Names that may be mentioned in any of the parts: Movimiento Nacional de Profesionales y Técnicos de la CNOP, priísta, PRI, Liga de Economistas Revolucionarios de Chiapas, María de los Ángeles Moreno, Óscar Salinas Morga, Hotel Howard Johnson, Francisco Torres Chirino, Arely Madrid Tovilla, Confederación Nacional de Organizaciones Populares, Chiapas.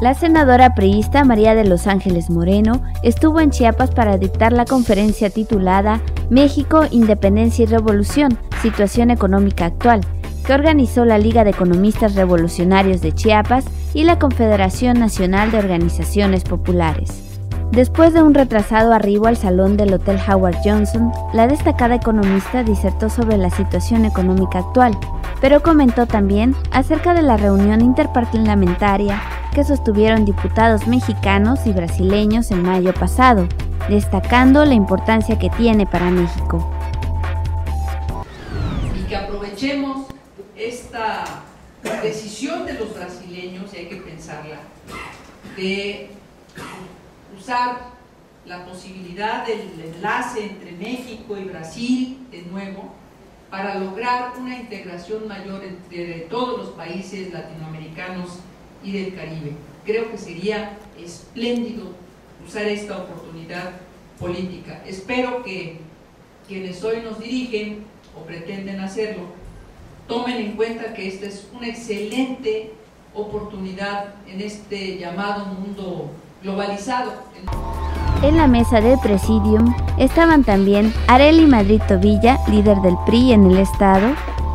La senadora priista María de los Ángeles Moreno estuvo en Chiapas para dictar la conferencia titulada México, Independencia y Revolución, Situación Económica Actual, que organizó la Liga de Economistas Revolucionarios de Chiapas y la Confederación Nacional de Organizaciones Populares. Después de un retrasado arribo al salón del Hotel Howard Johnson, la destacada economista disertó sobre la situación económica actual, pero comentó también acerca de la reunión interparlamentaria que sostuvieron diputados mexicanos y brasileños en mayo pasado, destacando la importancia que tiene para México. Y que aprovechemos esta decisión de los brasileños, y hay que pensarla, de usar la posibilidad del enlace entre México y Brasil de nuevo para lograr una integración mayor entre todos los países latinoamericanos y del Caribe. Creo que sería espléndido usar esta oportunidad política. Espero que quienes hoy nos dirigen o pretenden hacerlo tomen en cuenta que esta es una excelente oportunidad en este llamado mundo globalizado. En la mesa de Presidium estaban también Arely Madrid Tovilla, líder del PRI en el estado,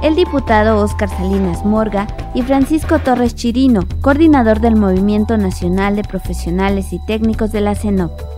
el diputado Óscar Salinas Morga y Francisco Torres Chirino, coordinador del Movimiento Nacional de Profesionales y Técnicos de la CNOP.